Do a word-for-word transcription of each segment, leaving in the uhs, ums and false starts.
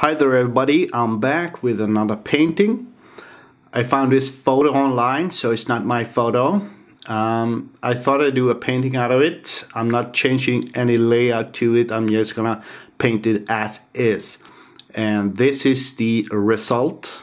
Hi there everybody, I'm back with another painting. I found this photo online, so it's not my photo. Um, I thought I'd do a painting out of it. I'm not changing any layout to it, I'm just gonna paint it as is. And this is the result.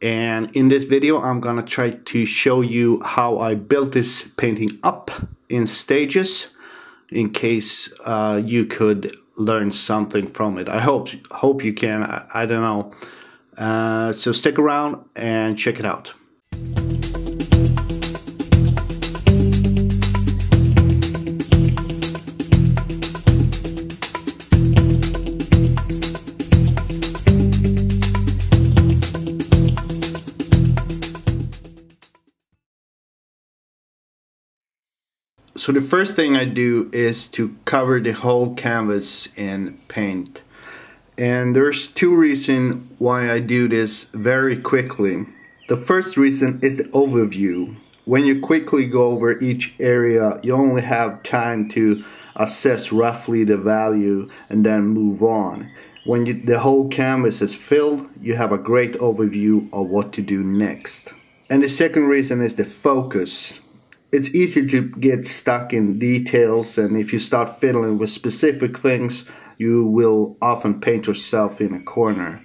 And in this video I'm gonna try to show you how I built this painting up in stages, in case uh, you could learn something from it. I hope hope you can. I, I don't know. Uh, so stick around and check it out. So the first thing I do is to cover the whole canvas in paint. And there's two reasons why I do this very quickly. The first reason is the overview. When you quickly go over each area, you only have time to assess roughly the value and then move on. When you, the whole canvas is filled, you have a great overview of what to do next. And the second reason is the focus. It's easy to get stuck in details, and if you start fiddling with specific things, you will often paint yourself in a corner.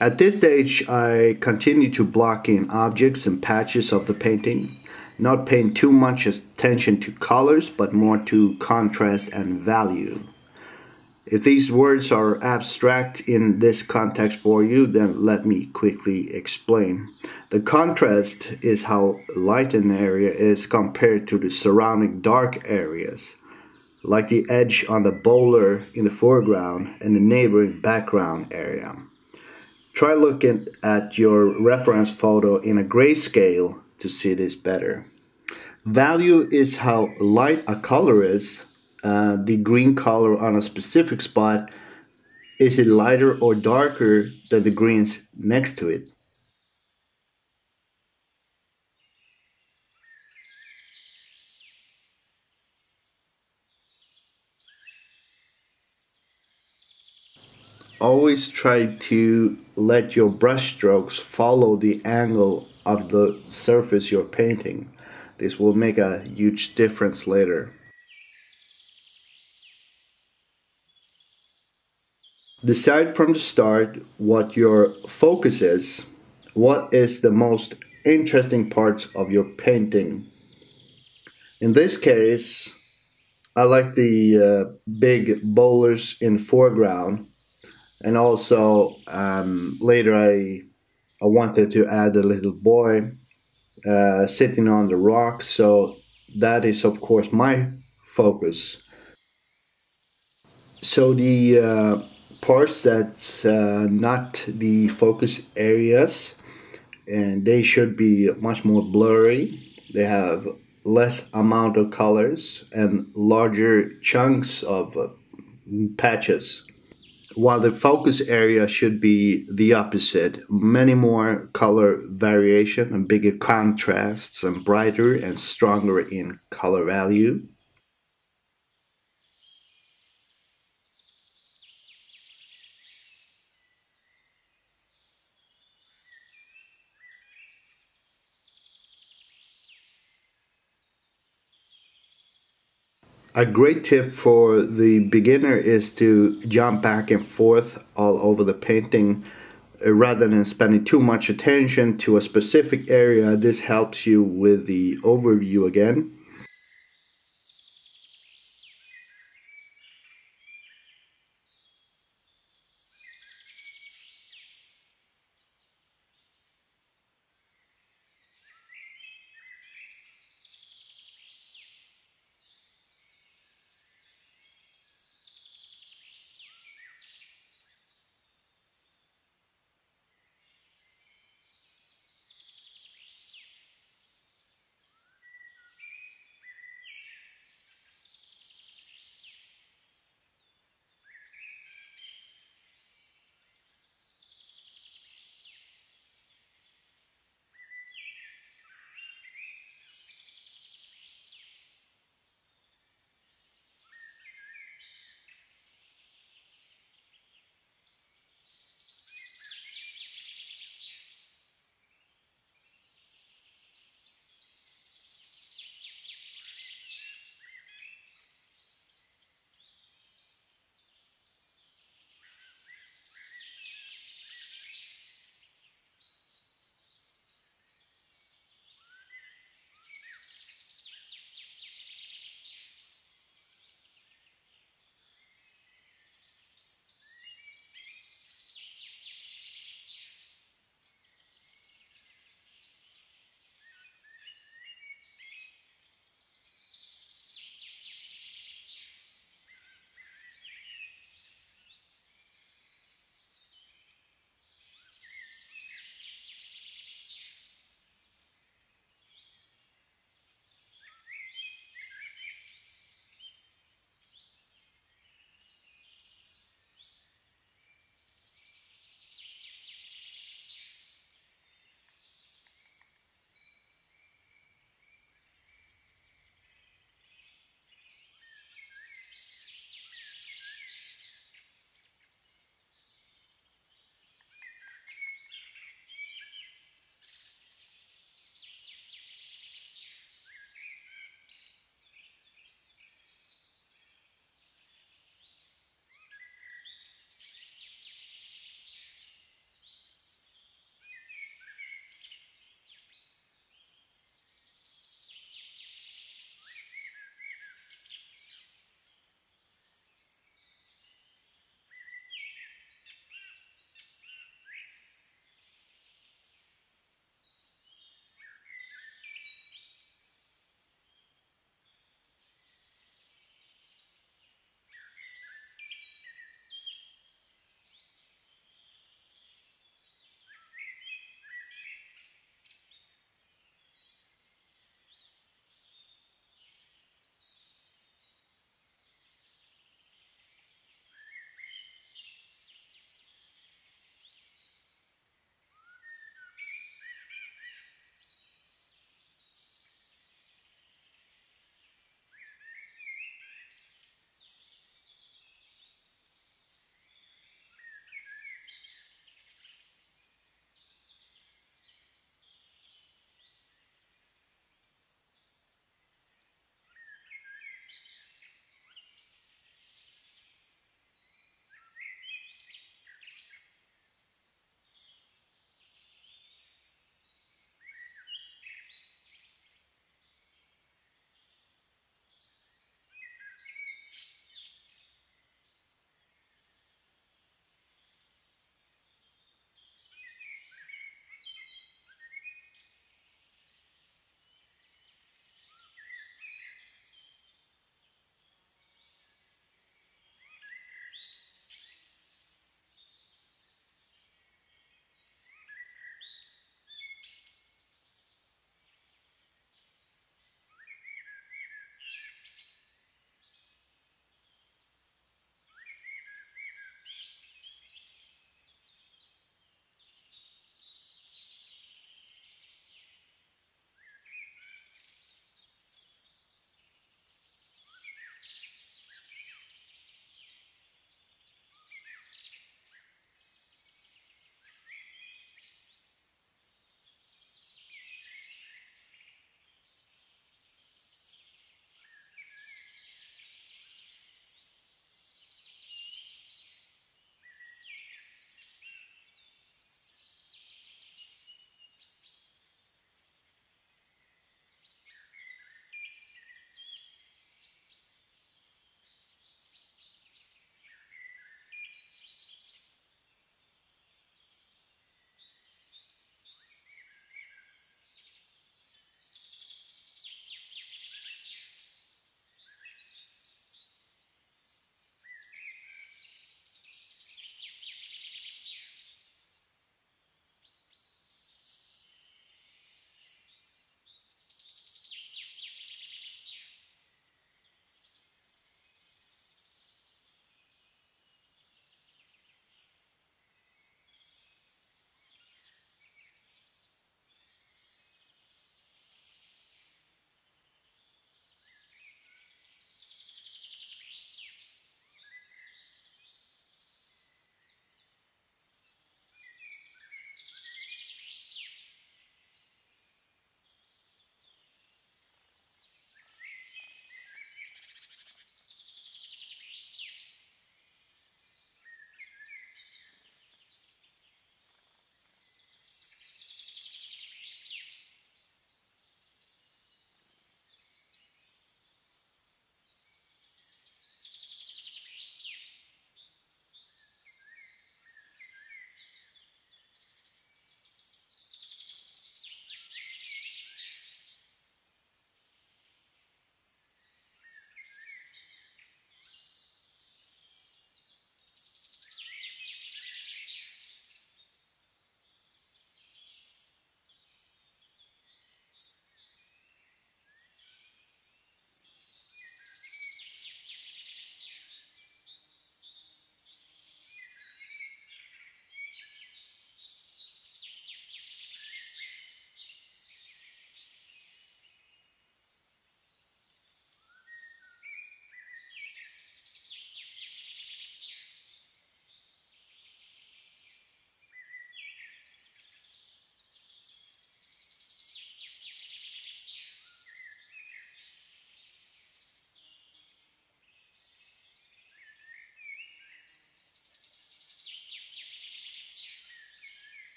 At this stage, I continue to block in objects and patches of the painting, not paying too much attention to colors, but more to contrast and value. If these words are abstract in this context for you, then let me quickly explain. The contrast is how light an area is compared to the surrounding dark areas, like the edge on the bowler in the foreground and the neighboring background area. Try looking at your reference photo in a grayscale to see this better. Value is how light a color is. Uh, the green color on a specific spot, is it lighter or darker than the greens next to it? Always try to let your brush strokes follow the angle of the surface you're painting. This will make a huge difference later. Decide from the start what your focus is. What is the most interesting parts of your painting? In this case, I like the uh, big bowlers in foreground, and also um, later I, I wanted to add a little boy uh, sitting on the rock, so that is of course my focus. So the uh, parts that's uh, not the focus areas, and they should be much more blurry. They have less amount of colors and larger chunks of uh, patches, while the focus area should be the opposite, many more color variation and bigger contrasts and brighter and stronger in color value. A great tip for the beginner is to jump back and forth all over the painting rather than spending too much attention to a specific area. This helps you with the overview again.